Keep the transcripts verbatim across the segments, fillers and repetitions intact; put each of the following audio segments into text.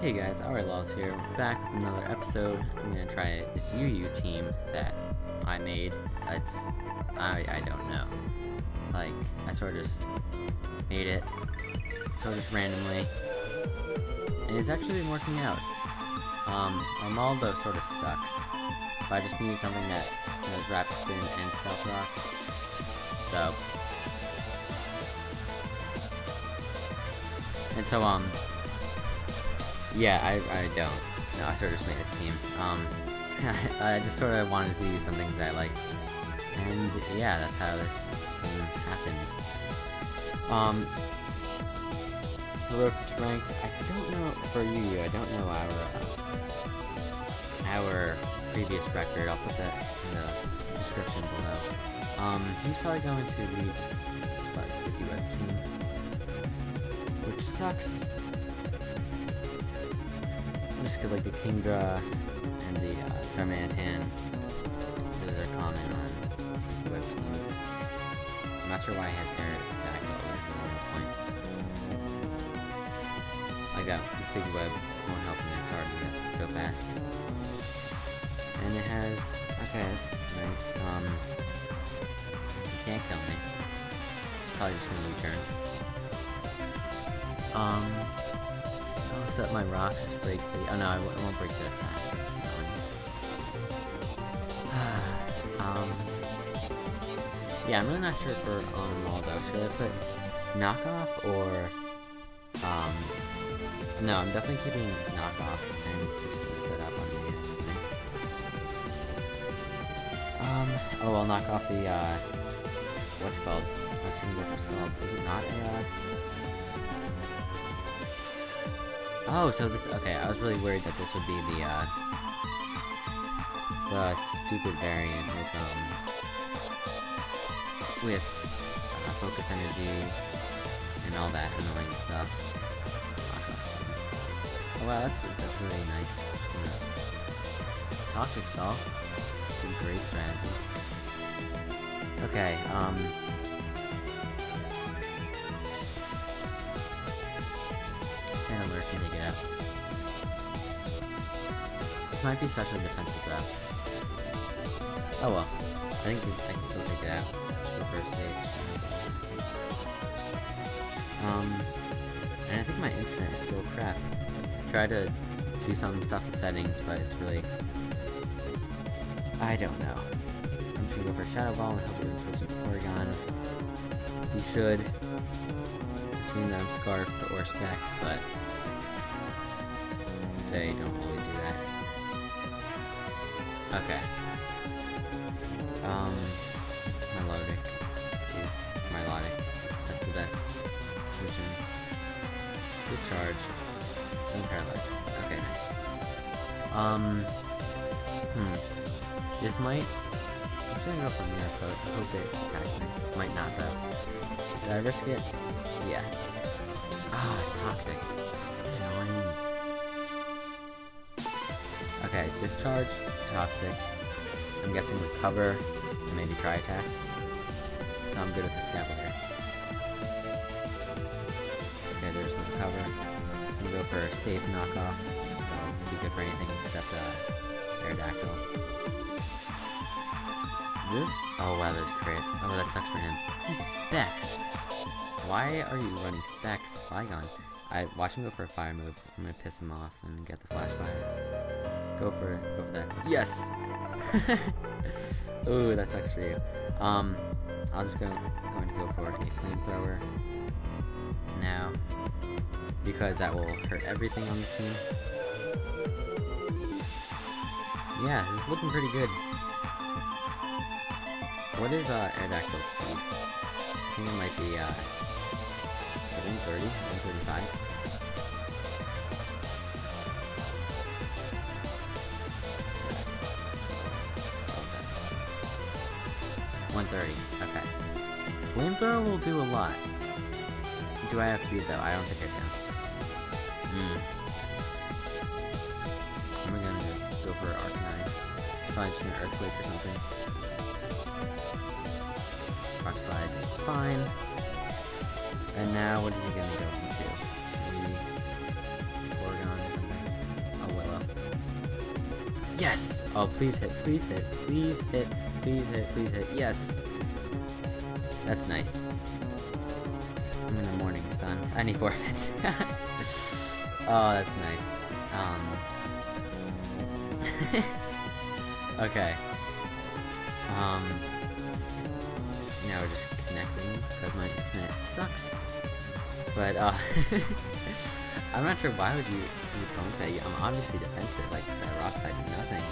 Hey guys, AriLals here, back with another episode. I'm gonna try this U U team that I made. It's, I, I don't know. Like, I sort of just made it, sort of just randomly. And it's actually been working out. Um, Armaldo sort of sucks, but I just needed something that knows Rapid Spin and Stealth Rocks. So. And so, um, yeah, I, I don't. No, I sort of just made this team. Um, I, I just sort of wanted to use some things I liked. And, yeah, that's how this team happened. Um, hello to ranks. I don't know, for you, I don't know our, our previous record. I'll put that in the description below. Um, he's probably going to leave this, this probably sticky web team. Which sucks. Just because, like, the Kingdra and the uh, Tremantan, those are common on sticky web teams. I'm not sure why it has Aerodactyl at one point. Like that, the sticky web won't help him, it's hard to get so fast. And it has. Okay, that's nice. Um. He can't kill me. He's probably just gonna U-turn. Um, I'll set my rocks just break the- oh no, I, w I won't break this time, that's annoying. um, yeah, I'm really not sure for Armaldo. Should I put knockoff or, um, no, I'm definitely keeping knockoff and just gonna set up on the instance. Um, oh, I'll knock off the, uh, what's it called? I shouldn't go for skull. Is it not a, uh, oh, so this- okay, I was really worried that this would be the, uh, the stupid variant with, um, with, uh, focus energy and all that annoying stuff. Oh, wow, that's, that's really nice. Toxic Salt. It's a great strategy. Okay, um... Tandelur can take it out. This might be such a defensive route. Oh well. I think I can still take it out. The first stage. Um, and I think my internet is still crap. I tried to do some stuff with settings, but it's really... I don't know. I'm just gonna go for Shadow Ball and hope it improves with Porygon. You should. That I'm scarfed or specs, but they don't always do that. Okay. Um, Milotic is Milotic. That's the best solution. Discharge. And paralyze. Okay, nice. Um, hmm. This might. I'm trying to go for mirror code. I hope it attacks me. Might not though. Did I risk it? Yeah. Ah, toxic. Annoying. Okay, discharge, toxic. I'm guessing recover, and maybe try attack. So I'm good at the scavalier. Okay, there's no recover. I'm gonna go for a safe knockoff. That'll be good for anything except uh, Aerodactyl. This? Oh wow, that's great. Oh, that sucks for him. He specs! Why are you running specs, Flygon? I watch him go for a fire move. I'm gonna piss him off and get the flash fire. Go for it. Go for that. Yes. Ooh, that sucks for you. Um, I'm just gonna going to go for a flamethrower now because that will hurt everything on this team. Yeah, this is looking pretty good. What is uh, Aerodactyl's speed? I think it might be uh. one thirty, one thirty-five, one thirty, okay. Flamethrower will do a lot. Do I have speed though? I don't think I can. Hmm. I'm gonna go for Arcanine. It's probably just an earthquake or something. Rock slide, it's fine. And now, what is he gonna go into? Maybe Porygon or something? Yes! Oh, please hit, please hit, please hit, please hit, please hit. Yes! That's nice. I'm in the morning sun. I need forfeits. Oh, that's nice. Um... okay. Um... You know, we're just connecting, because my internet sucks. But, uh... I'm not sure why would you keep bones at you. I'm obviously defensive, like that rock side did nothing.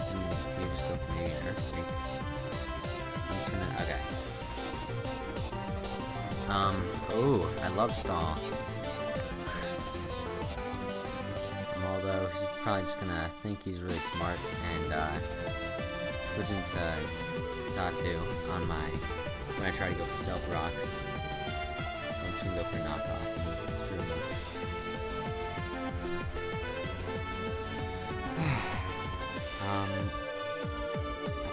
And you just go from maybe an earthquake. I'm just gonna okay. Um, ooh, I love stall. Armaldo, he's probably just gonna think he's really smart and uh switch into Xatu on my when I try to go for stealth rocks. I'm just gonna go for knockoff. Um, I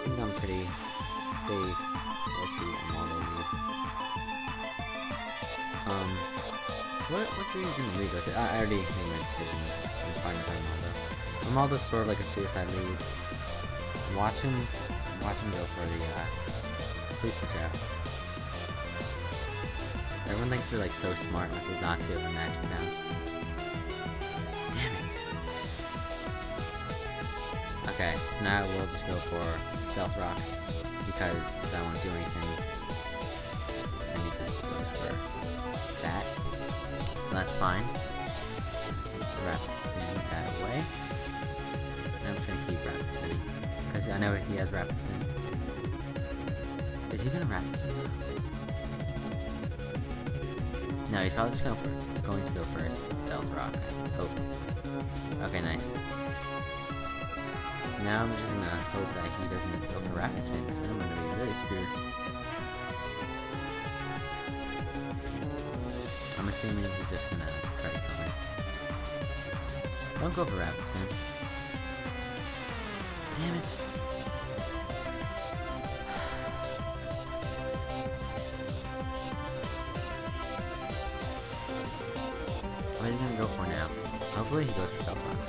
think I'm pretty safe with the Armaldo lead. Um, what, what's the reason to lead with it? I, I already made my decision. I'm fine with Armaldo. Armaldo's sort of like a suicide lead. Watch him, watch him go for the, uh, police patrol. Everyone thinks they're like so smart with the Xatu of a magic bounce. Okay, so now we'll just go for stealth rocks because that won't do anything. And he just goes for that. So that's fine. Rapid spin that way. I'm just gonna keep rapid spinning. Because I know he has rapid spin. Is he gonna rapid spin now? No, he's probably just gonna for, going to go first. Stealth rock, I hope. Okay, nice. Now I'm just gonna hope that he doesn't go for rapid spin because then I'm gonna be really screwed. I'm assuming he's just gonna try to kill me. Don't go for rapid spin. Damn it! What is he gonna go for now? Hopefully he goes for stealth rocks.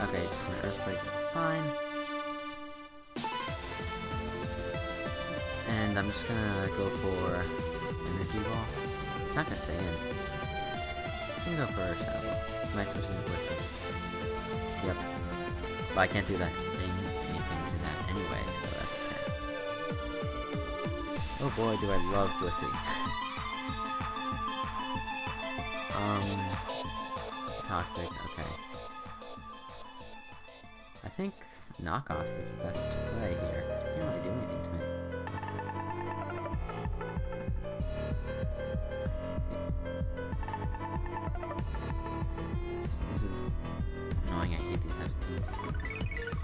Okay, just an earthquake, that's fine. And I'm just gonna go for energy ball. It's not gonna stay in. I can go for a shadow ball. I might switch into Blissey. Yep. But I can't do that anything to that anyway, so that's okay. Oh boy, do I love Blissey. um toxic, okay. I think knockoff is the best to play here, because it can't really do anything to me. This, this is annoying, I hate these types of teams.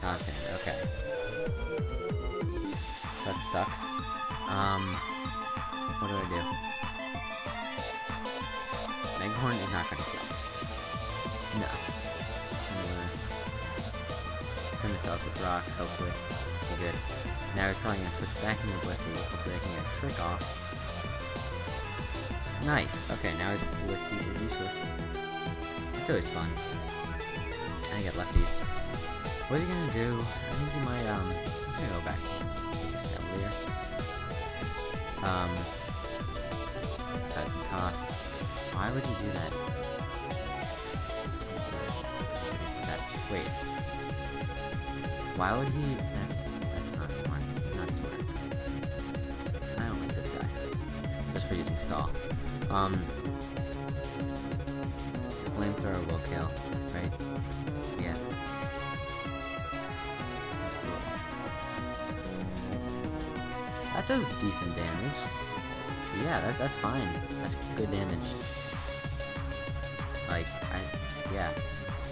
Donphan, okay. That sucks. Um, what do I do? Meghorn is not gonna kill. No. Myself with rocks, hopefully. We're good. Now we're probably gonna switch back into Blissey, hopefully I can get a trick off. Nice! Okay, now his Blissey is useless. That's always fun. I get lefties. What are you gonna do? I think he might, um, I'm gonna go back to this guy over here. Um, size and cost. Why would you do that? That, wait. Why would he? That's that's not smart. He's not smart. I don't like this guy. Just for using stall. Um, flamethrower will kill, right? Yeah. That's cool. That does decent damage. Yeah, that that's fine. That's good damage. Like I, yeah.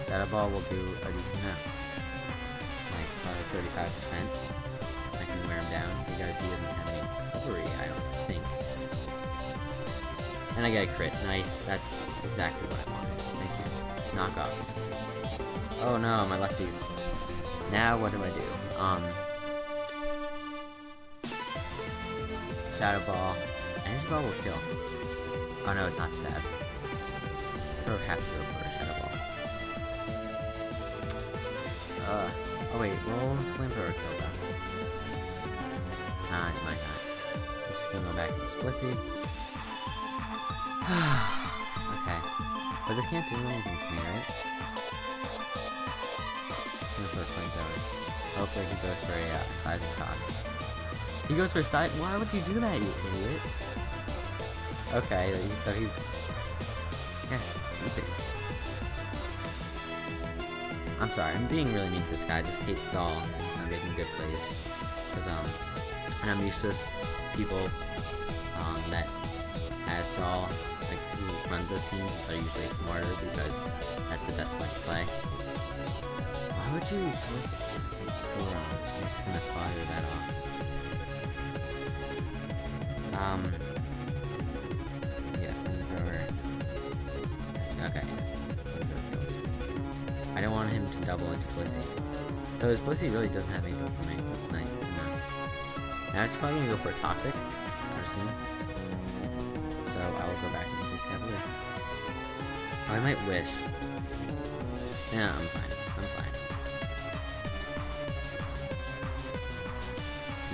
Shadow Ball will do a decent amount. thirty-five percent. I can wear him down because he doesn't have any recovery, I don't think. And I get a crit. Nice. That's exactly what I wanted. Thank you. Knock off. Oh no, my lefties. Now what do I do? Um. Shadow Ball. Energy Ball will kill. Oh no, it's not stab. Perhaps go for a Shadow Ball. Uh, oh wait, will Flamethrower kill them? Nah, it might not. I'm just gonna go back to this Blissey. Okay. But this can't do anything to me, right? I'm gonna put a Flamethrower. Hopefully he goes for a uh, size and cost. He goes for size? Why would you do that, you idiot? Okay, so he's... This guy's stupid. I'm sorry, I'm being really mean to this guy. I just hate stall, and so I'm making good plays. Cause, um, and I'm used to this people, um, that has stall, like, who runs those teams are usually smarter, because that's the best way to play. Why would you... Hold on, I'm just gonna fire that off. Um... I don't want him to double into Blissey. So his Blissey really doesn't have anything for me. That's nice to know. Now it's probably going to go for a Toxic, I assume. So I will go back into Scavalier. Oh, I might wish. Yeah, I'm fine. I'm fine.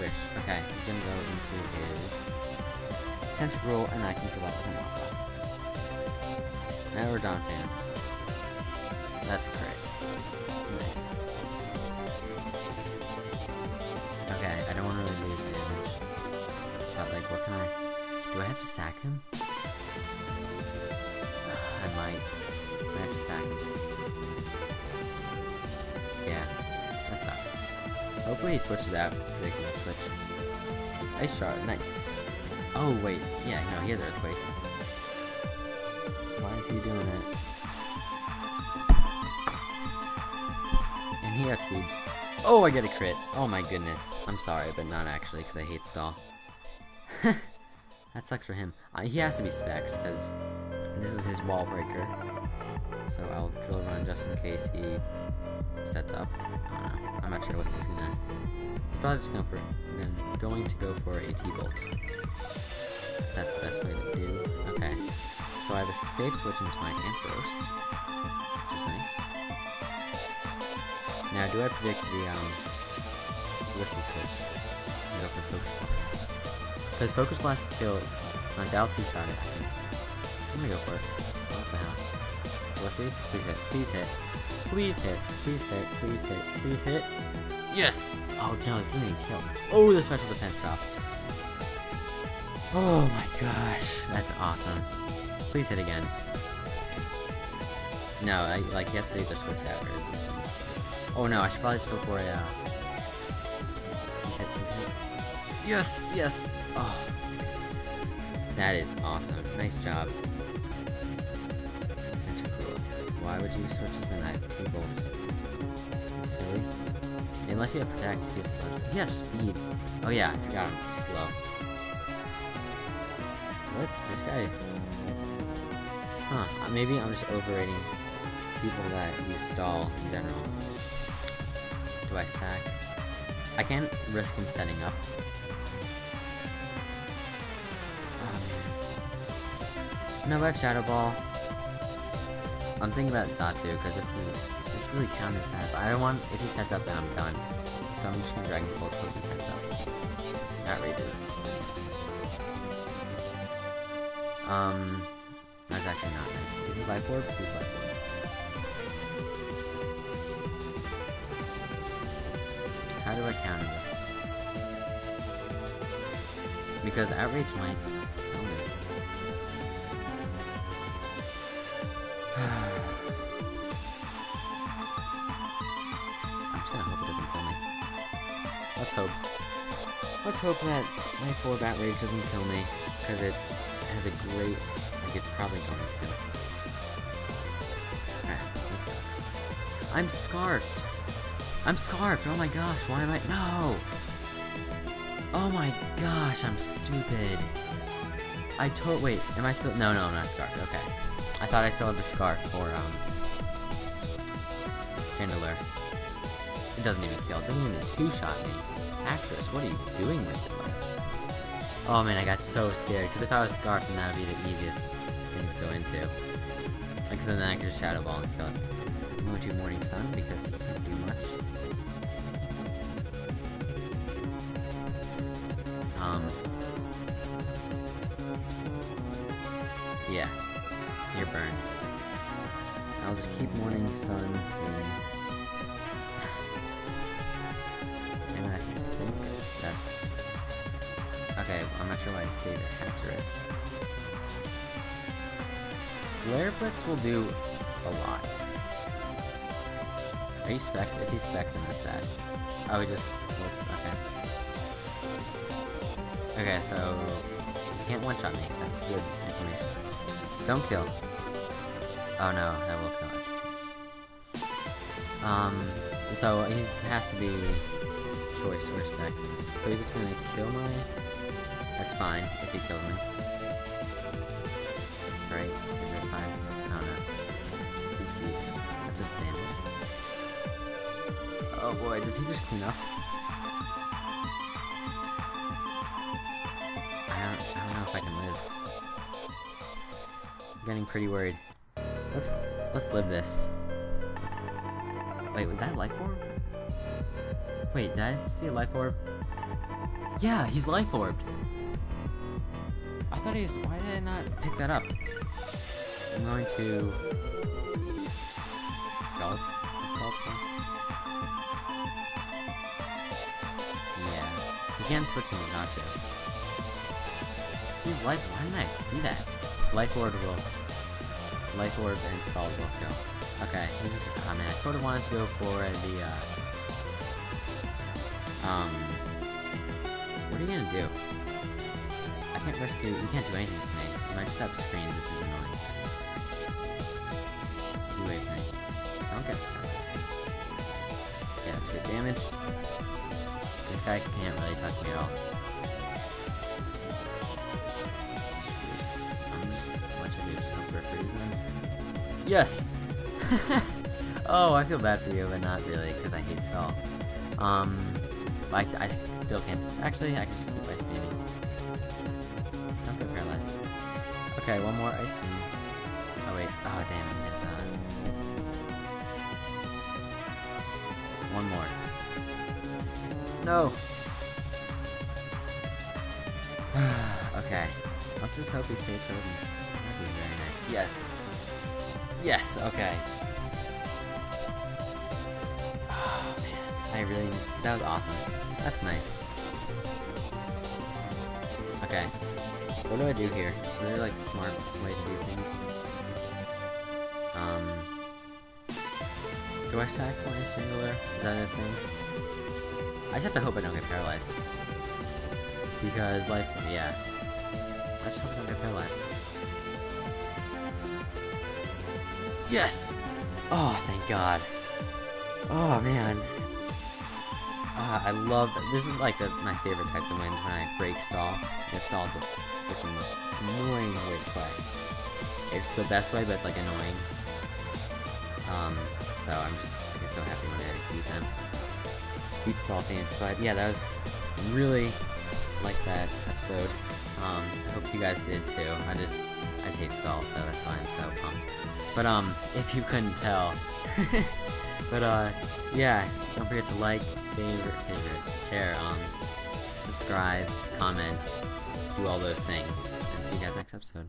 Wish. Okay, he's going to go into his Tentacruel, and I can go out with a knockoff. Now we're Donphan. That's correct. Nice. Okay, I don't want to really lose damage. But, like, what can I... Do I have to sack him? I might. I have to sack him. Yeah. That sucks. Hopefully he switches out. They can switch. Ice Shard. Nice. Oh, wait. Yeah, no, he has Earthquake. Why is he doing that? He outspeeds. Oh, I get a crit. Oh my goodness. I'm sorry, but not actually, because I hate stall. That sucks for him. Uh, he has to be specs, because this is his wall breaker. So I'll drill run just in case he sets up. I don't know. I'm not sure what he's gonna. He's probably just going for. I'm going to go for a T-bolt. That's the best way to do. Okay. So I have a safe switch into my Ampharos, which is nice. Now, do I predict the, um, Blissey switch? Go for Focus Blast. Because Focus Blast killed, uh, that'll two-shot it, I think. I'm gonna go for it. What the hell? Blissey, please hit, please hit, please hit, please hit, please hit, please hit. Yes! Oh no, it didn't even kill. Oh, the special defense dropped. Oh my gosh, that's awesome. Please hit again. No, I, like, yesterday the switch out, or at least. Oh no, I should probably just go for a, uh... Please hit, please hit. Yes! Yes! Oh. That is awesome. Nice job. Tentacruel. Why would you switch this in? I have two bolts. Silly. Unless you have Protect, he has punch. He has speeds. Oh yeah, I forgot him. Slow. What? This guy... Huh. Maybe I'm just overrating people that use stall in general. Do I sack? I can't risk him setting up. Um, no, I have Shadow Ball. I'm thinking about Xatu, because this is this really counters that. But I don't want, if he sets up, then I'm done. So I'm just gonna Dragon Pulse if he sets up. That rages. Nice. Um, that's actually not nice. Is he Life Orb? He's Life Orb. How do I counter this? Because Outrage might kill me. I'm just gonna hope it doesn't kill me. Let's hope. Let's hope that my four Outrage doesn't kill me, because it has a great... Like, it's probably going to kill me. Alright, that sucks. I'm scarfed! I'm scarfed! Oh my gosh, why am I- No! Oh my gosh, I'm stupid. I told- wait, am I still- no, no, I'm not scarfed, okay. I thought I still had the scarf for, um... Tandelur. It doesn't even kill, it doesn't even two-shot me. Actress, what are you doing with it, like? Oh man, I got so scared, because if I was scarfed, then that would be the easiest thing to go into. Like, so then I could just Shadow Ball and kill it. we'll do Morning Sun because he can't do much. Um. Yeah. You're burned. I'll just keep Morning Sun in. Okay, I'm not sure why I saved Haxorus. Flare Blitz will do a lot. Are you Specs? If he's Specs, then that's bad. Oh, he just... okay. Okay, so... he can't one-shot me. That's good information. Don't kill. Oh no, that will not. Um, so he has to be... choice or Specs. So he's just gonna kill my... that's fine, if he kills me. Right? Is it fine? I don't know. He's weak. That's just damage. Oh boy, does he just clean up? I don't, I don't know if I can live. I'm getting pretty worried. Let's, let's live this. Wait, was that Life Orb? Wait, did I see a Life Orb? Yeah, he's Life Orbed! I thought he was... why did I not pick that up? I'm going to... it's called... it's called... yeah. He can't switch him not to. He's Life... why didn't I see that? Life Orb will... Life Orb and Scald will kill. Okay, we just... oh man, I sort of wanted to go for the, uh... Um... what are you gonna do? I can't rescue, you can't do anything tonight. You might just have to screen, which is annoying. He waves me. I don't get that. Yeah, that's good damage. This guy can't really touch me at all. I'm just, what should I do? Just hope for a freeze then? Yes! Oh, I feel bad for you, but not really, because I hate stall. Um, I, I still can't. Actually, I can just keep ice beaming. Don't get paralyzed. Okay, one more ice beam. Oh wait, oh damn it, it's uh... one more. No! Okay. Let's just hope he stays frozen. That'd be very nice. Yes! Yes, okay. Oh man, I really... that was awesome. That's nice. Okay. What do I do here? Is there like a smart way to do things? Um... Do I sack my Strangler? Is that a thing? I just have to hope I don't get paralyzed. Because like, yeah. I just hope I don't get paralyzed. Yes! Oh, thank God. Oh, man. Ah, I love that. This is like the, my favorite types of wins when I break stall. And stall's the freaking most annoying way to play. It's the best way, but it's like annoying. Um, so I'm just I get so happy when I beat them. Beat Saltiness, but yeah, that was really like that episode. Um, I hope you guys did too. I just I just hate stall, so that's why I'm so pumped. But um, if you couldn't tell. But uh, yeah, don't forget to like, favorite, favorite, share, um, subscribe, comment, do all those things, and see you guys next episode.